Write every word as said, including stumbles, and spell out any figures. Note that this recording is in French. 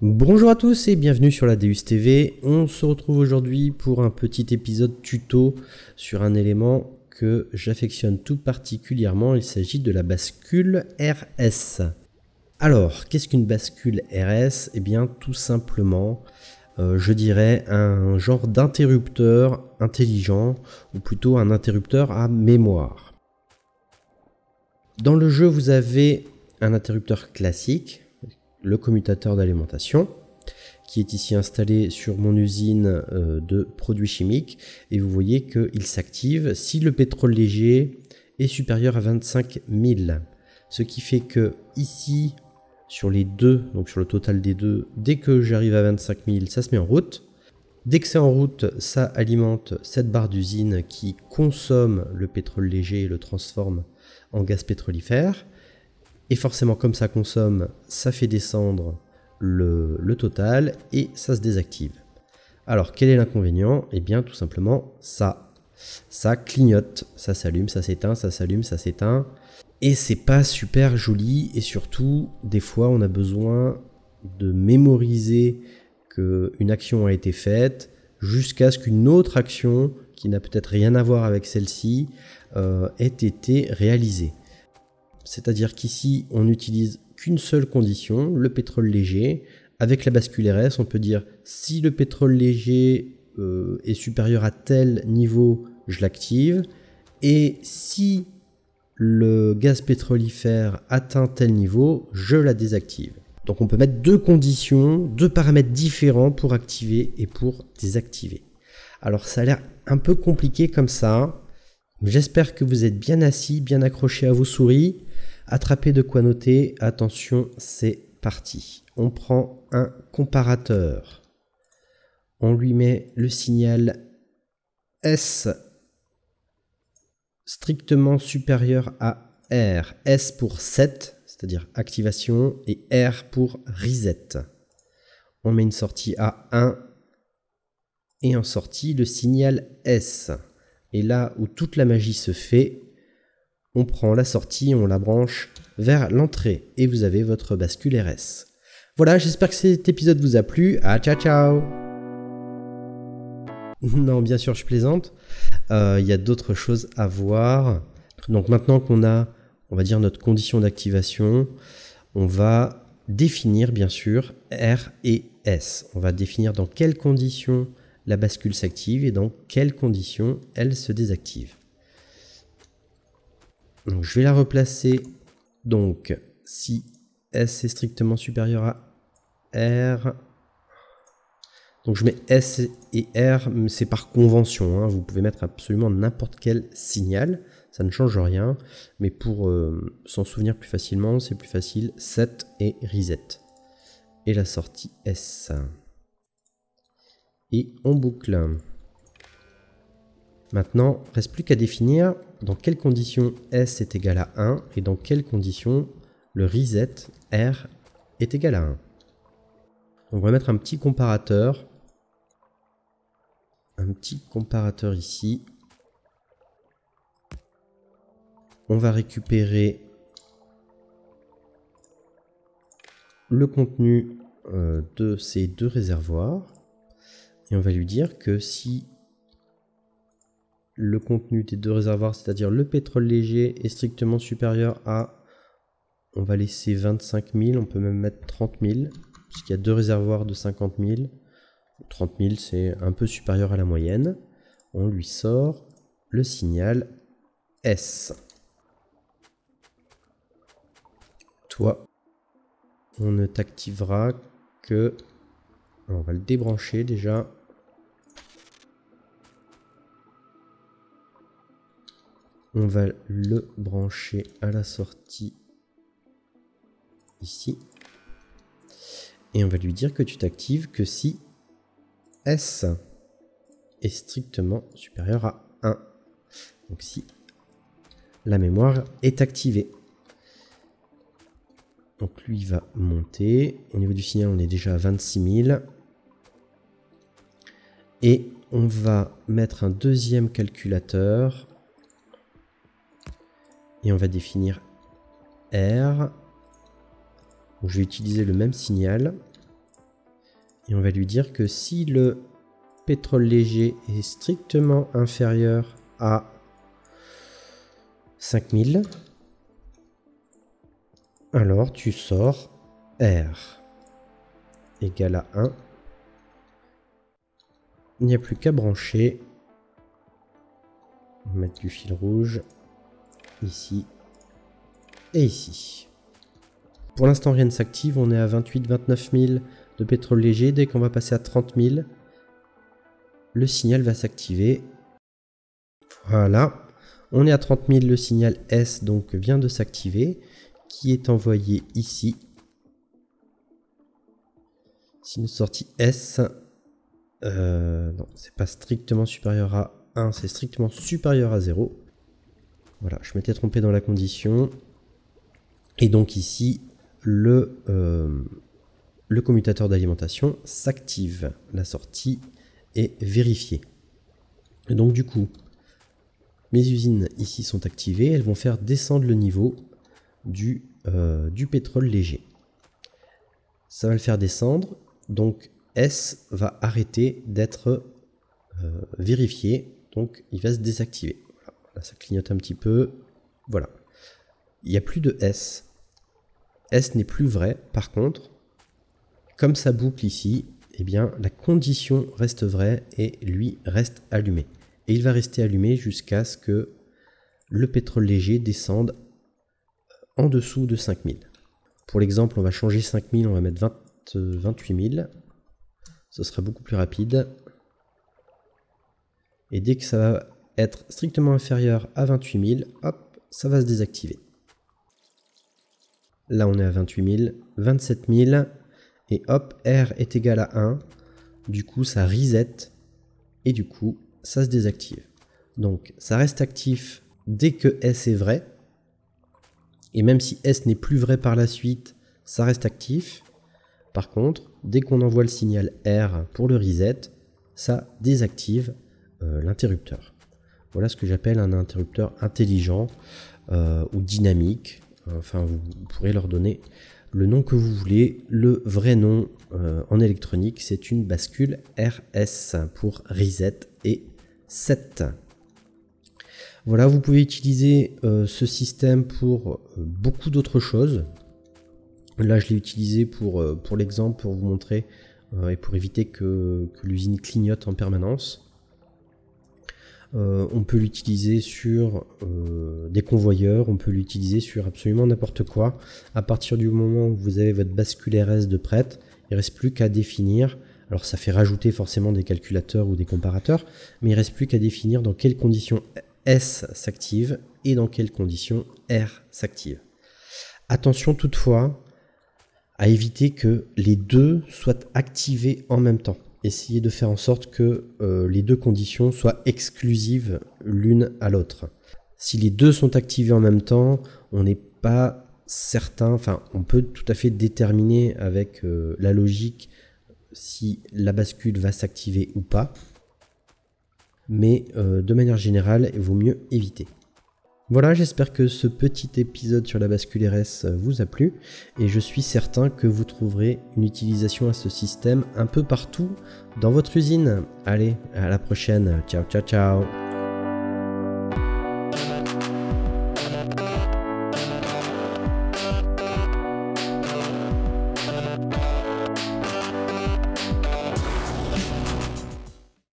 Bonjour à tous et bienvenue sur la Deus T V. On se retrouve aujourd'hui pour un petit épisode tuto sur un élément que j'affectionne tout particulièrement. Il s'agit de la bascule R S. Alors, qu'est-ce qu'une bascule R S? Eh bien, tout simplement, euh, je dirais un genre d'interrupteur intelligent, ou plutôt un interrupteur à mémoire. Dans le jeu, vous avez un interrupteur classique, le commutateur d'alimentation, qui est ici installé sur mon usine de produits chimiques, et vous voyez qu'il s'active si le pétrole léger est supérieur à vingt-cinq mille, ce qui fait que ici sur les deux, donc sur le total des deux, dès que j'arrive à vingt-cinq mille, ça se met en route. Dès que c'est en route, ça alimente cette barre d'usine qui consomme le pétrole léger et le transforme en gaz pétrolifère. Et forcément, comme ça consomme, ça fait descendre le, le total et ça se désactive. Alors, quel est l'inconvénient? Eh bien, tout simplement, ça. Ça clignote, ça s'allume, ça s'éteint, ça s'allume, ça s'éteint. Et c'est pas super joli. Et surtout, des fois, on a besoin de mémoriser qu'une action a été faite jusqu'à ce qu'une autre action, qui n'a peut-être rien à voir avec celle-ci, euh, ait été réalisée. C'est-à-dire qu'ici, on n'utilise qu'une seule condition, le pétrole léger. Avec la bascule R S, on peut dire si le pétrole léger euh, est supérieur à tel niveau, je l'active. Et si le gaz pétrolifère atteint tel niveau, je la désactive. Donc on peut mettre deux conditions, deux paramètres différents pour activer et pour désactiver. Alors ça a l'air un peu compliqué comme ça. J'espère que vous êtes bien assis, bien accrochés à vos souris. Attrapez de quoi noter, attention, c'est parti. On prend un comparateur. On lui met le signal S strictement supérieur à R. S pour set, c'est-à-dire activation, et R pour reset. On met une sortie à un et en sortie le signal S. Et là où toute la magie se fait, on prend la sortie, on la branche vers l'entrée et vous avez votre bascule R S. Voilà, j'espère que cet épisode vous a plu. Ah, ciao, ciao! Non, bien sûr, je plaisante. Euh, y a d'autres choses à voir. Donc maintenant qu'on a, on va dire, notre condition d'activation, on va définir, bien sûr, R et S. On va définir dans quelles conditions la bascule s'active et dans quelles conditions elle se désactive. Donc, je vais la replacer. Donc, si S est strictement supérieur à R, donc je mets S et R, c'est par convention, hein. Vous pouvez mettre absolument n'importe quel signal, ça ne change rien, mais pour euh, s'en souvenir plus facilement, c'est plus facile set et reset. Et la sortie S. Et on boucle. Maintenant, il ne reste plus qu'à définir dans quelles conditions S est égal à un et dans quelles conditions le reset R est égal à un. On va mettre un petit comparateur. Un petit comparateur ici. On va récupérer le contenu euh, de ces deux réservoirs. Et on va lui dire que si le contenu des deux réservoirs, c'est-à-dire le pétrole léger, est strictement supérieur à, on va laisser vingt-cinq mille, on peut même mettre trente mille, puisqu'il y a deux réservoirs de cinquante mille. trente mille, c'est un peu supérieur à la moyenne. On lui sort le signal S. Toi, on ne t'activera que... Alors on va le débrancher déjà. On va le brancher à la sortie ici. Et on va lui dire que tu t'actives que si S est strictement supérieur à un. Donc si la mémoire est activée. Donc lui va monter. Au niveau du signal, on est déjà à vingt-six mille. Et on va mettre un deuxième calculateur. Et on va définir R. Donc je vais utiliser le même signal. et on va lui dire que si le pétrole léger est strictement inférieur à cinq mille, alors tu sors R égale à un. Il n'y a plus qu'à brancher. On va mettre du fil rouge ici et ici. Pour l'instant, rien ne s'active. On est à vingt-huit vingt-neuf mille de pétrole léger. Dès qu'on va passer à trente mille, le signal va s'activer. Voilà. On est à trente mille. Le signal S donc vient de s'activer, qui est envoyé ici. Si notre sortie S, euh, non, c'est pas strictement supérieur à un, c'est strictement supérieur à zéro. Voilà, je m'étais trompé dans la condition. Et donc ici, le, euh, le commutateur d'alimentation s'active. La sortie est vérifiée. Et donc du coup, mes usines ici sont activées. Elles vont faire descendre le niveau du, euh, du pétrole léger. Ça va le faire descendre. Donc S va arrêter d'être euh, vérifié. Donc il va se désactiver. Voilà. Là, ça clignote un petit peu. Voilà. Il n'y a plus de S. S n'est plus vrai. Par contre, comme ça boucle ici, eh bien, la condition reste vraie et lui reste allumé. Et il va rester allumé jusqu'à ce que le pétrole léger descende en dessous de cinq mille. Pour l'exemple, on va changer cinq mille, on va mettre vingt, vingt-huit mille. Ce sera beaucoup plus rapide. Et dès que ça va être strictement inférieur à vingt-huit mille, hop, ça va se désactiver. Là, on est à vingt-huit mille, vingt-sept mille, et hop, R est égal à un. Du coup, ça reset, et du coup, ça se désactive. Donc, ça reste actif dès que S est vrai. Et même si S n'est plus vrai par la suite, ça reste actif. Par contre, dès qu'on envoie le signal R pour le reset, ça désactive euh, l'interrupteur. Voilà ce que j'appelle un interrupteur intelligent euh, ou dynamique. Enfin, vous pourrez leur donner le nom que vous voulez. Le vrai nom euh, en électronique, c'est une bascule R S pour reset et set. Voilà, vous pouvez utiliser euh, ce système pour euh, beaucoup d'autres choses. Là, je l'ai utilisé pour, euh, pour l'exemple, pour vous montrer euh, et pour éviter que, que l'usine clignote en permanence. Euh, on peut l'utiliser sur euh, des convoyeurs, on peut l'utiliser sur absolument n'importe quoi. À partir du moment où vous avez votre bascule R S de prête, il ne reste plus qu'à définir. Alors ça fait rajouter forcément des calculateurs ou des comparateurs, mais il ne reste plus qu'à définir dans quelles conditions S s'active et dans quelles conditions R s'active. Attention toutefois à éviter que les deux soient activés en même temps. Essayez de faire en sorte que euh, les deux conditions soient exclusives l'une à l'autre. Si les deux sont activés en même temps, on n'est pas certain, enfin on peut tout à fait déterminer avec euh, la logique si la bascule va s'activer ou pas. Mais euh, de manière générale, il vaut mieux éviter. Voilà, j'espère que ce petit épisode sur la bascule R S vous a plu, et je suis certain que vous trouverez une utilisation à ce système un peu partout dans votre usine. Allez, à la prochaine, ciao ciao ciao.